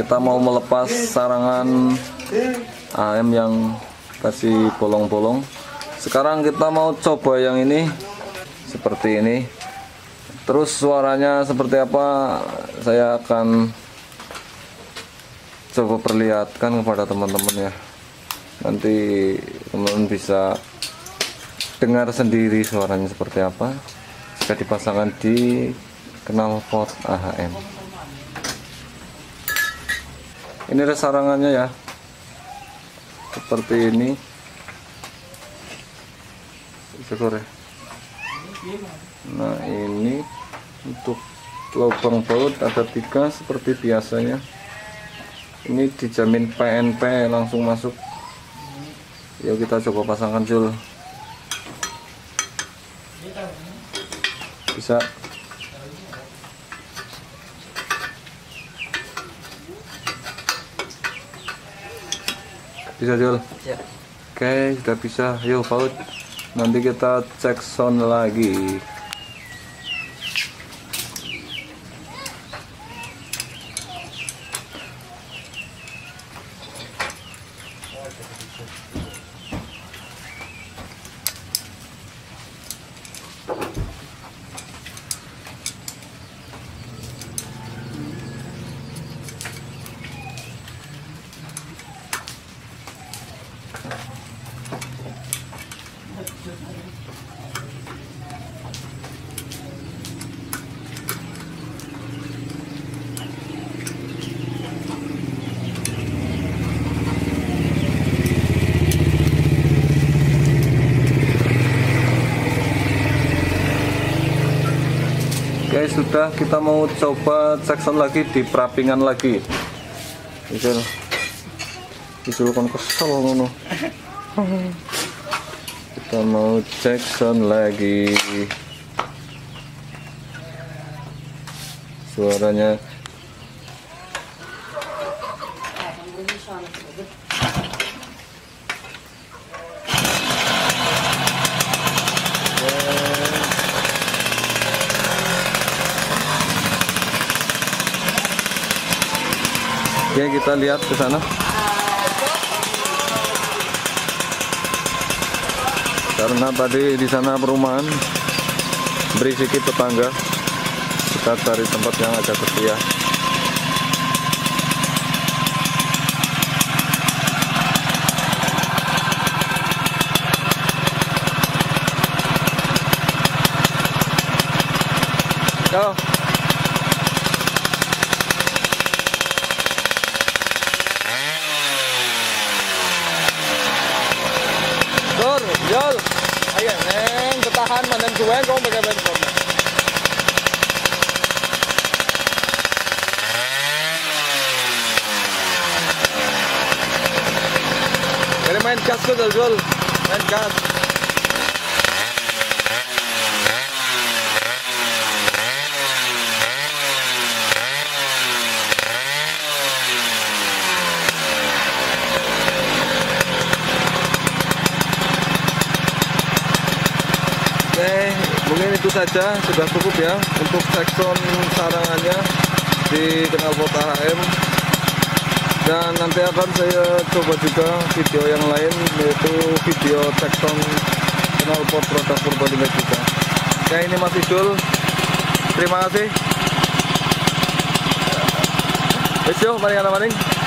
kita mau melepas sarangan AM yang kasih bolong-bolong. Sekarang kita mau coba yang ini, seperti ini. Terus suaranya seperti apa, saya akan coba perlihatkan kepada teman-teman ya. Nanti teman-teman bisa dengar sendiri suaranya seperti apa jika dipasangkan di knalpot AHM. Ini ada sarangannya ya, seperti ini. Nah, ini untuk lubang baut ada 3 seperti biasanya. Ini dijamin PNP langsung masuk. Yuk kita coba pasangkan, Jul. Bisa. Bisa, Jul? Ya. Oke, sudah bisa. Yuk, baut. Nanti kita cek sound lagi. Oke, sudah. Kita mau coba cek sound lagi di perapingan lagi. Isul kon kesel ngono. Kita mau cek sound lagi. Suaranya ya, kita lihat ke sana. Karena tadi di sana perumahan, berisiki tetangga, kita cari tempat yang agak sepi ya. Yo. Jol, ayo neng, ketahan manen gue, kau pakai bensin. Jadi main gas tuh Jol, main gas. Oke, mungkin itu saja, sudah cukup ya untuk sekson sarangannya di knalpot AHM. Dan nanti akan saya coba juga video yang lain, yaitu video sekson knalpot produk Forbondimed juga. Oke, ini Mas Idul, terima kasih. Besok, mari kita maning.